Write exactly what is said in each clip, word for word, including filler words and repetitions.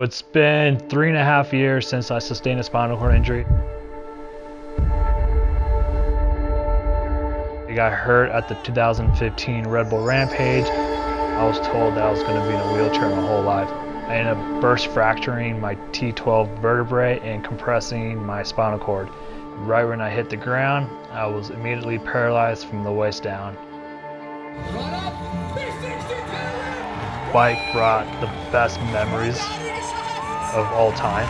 It's been three and a half years since I sustained a spinal cord injury. I got hurt at the two thousand fifteen Red Bull Rampage. I was told that I was going to be in a wheelchair my whole life. I ended up burst fracturing my T twelve vertebrae and compressing my spinal cord. Right when I hit the ground, I was immediately paralyzed from the waist down. The bike brought the best memories of all time.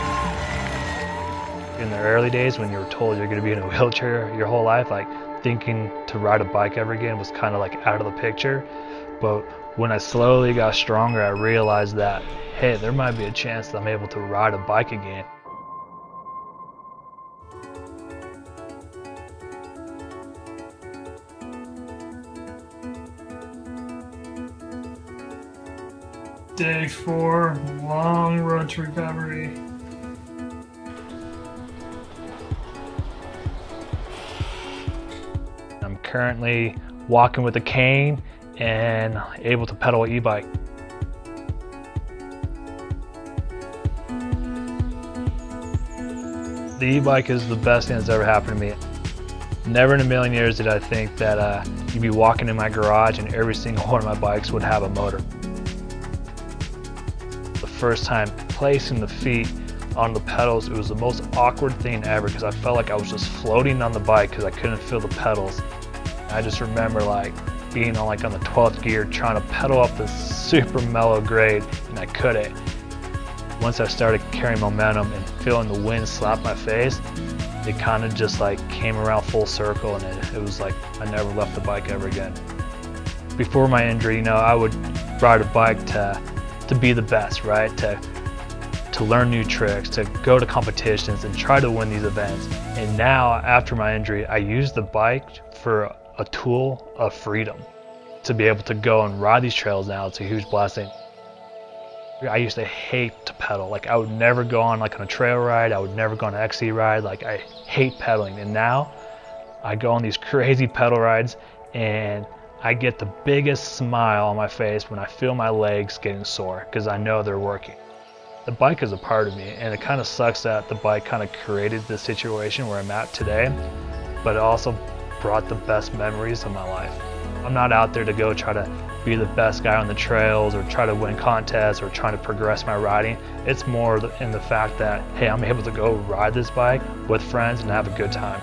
In the early days when you were told you're going to be in a wheelchair your whole life, like thinking to ride a bike ever again was kind of like out of the picture. But when I slowly got stronger, I realized that, hey, there might be a chance that I'm able to ride a bike again. Day four, long road to recovery. I'm currently walking with a cane and able to pedal an e-bike. The e-bike is the best thing that's ever happened to me. Never in a million years did I think that uh, you'd be walking in my garage and every single one of my bikes would have a motor. First time placing the feet on the pedals, it was the most awkward thing ever because I felt like I was just floating on the bike because I couldn't feel the pedals. I just remember like being on like on the twelfth gear trying to pedal up this super mellow grade and I couldn't. Once I started carrying momentum and feeling the wind slap my face, it kind of just like came around full circle and it, it was like I never left the bike ever again. Before my injury, you know, I would ride a bike to to be the best, right? To, to learn new tricks, to go to competitions and try to win these events. And now, after my injury, I use the bike for a tool of freedom. To be able to go and ride these trails now, it's a huge blessing. I used to hate to pedal. Like, I would never go on like on a trail ride, I would never go on an X C ride. Like, I hate pedaling. And now, I go on these crazy pedal rides and I get the biggest smile on my face when I feel my legs getting sore because I know they're working. The bike is a part of me and it kind of sucks that the bike kind of created the situation where I'm at today, but it also brought the best memories of my life. I'm not out there to go try to be the best guy on the trails or try to win contests or trying to progress my riding. It's more in the fact that, hey, I'm able to go ride this bike with friends and have a good time.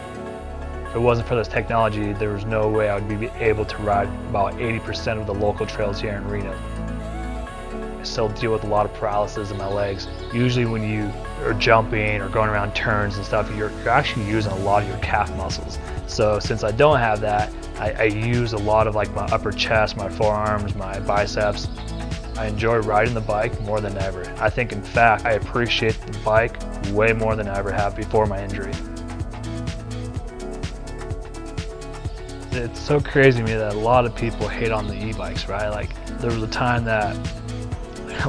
If it wasn't for this technology, there was no way I would be able to ride about eighty percent of the local trails here in Reno. I still deal with a lot of paralysis in my legs. Usually when you are jumping or going around turns and stuff, you're, you're actually using a lot of your calf muscles. So since I don't have that, I, I use a lot of like my upper chest, my forearms, my biceps. I enjoy riding the bike more than ever. I think in fact, I appreciate the bike way more than I ever have before my injury. It's so crazy to me that a lot of people hate on the e-bikes, right? Like there was a time that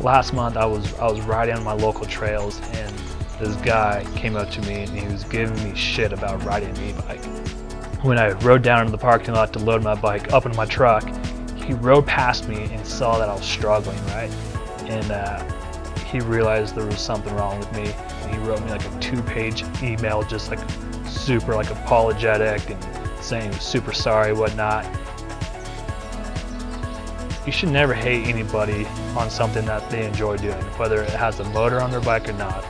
last month I was I was riding on my local trails and this guy came up to me and he was giving me shit about riding an e-bike. When I rode down into the parking lot to load my bike up into my truck, he rode past me and saw that I was struggling, right? And uh, he realized there was something wrong with me. And he wrote me like a two-page email, just like super like apologetic and saying he was super sorry, whatnot. You should never hate anybody on something that they enjoy doing, whether it has a motor on their bike or not.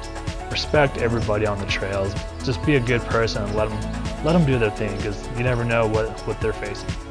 Respect everybody on the trails. Just be a good person and let them, let them do their thing, because you never know what, what they're facing.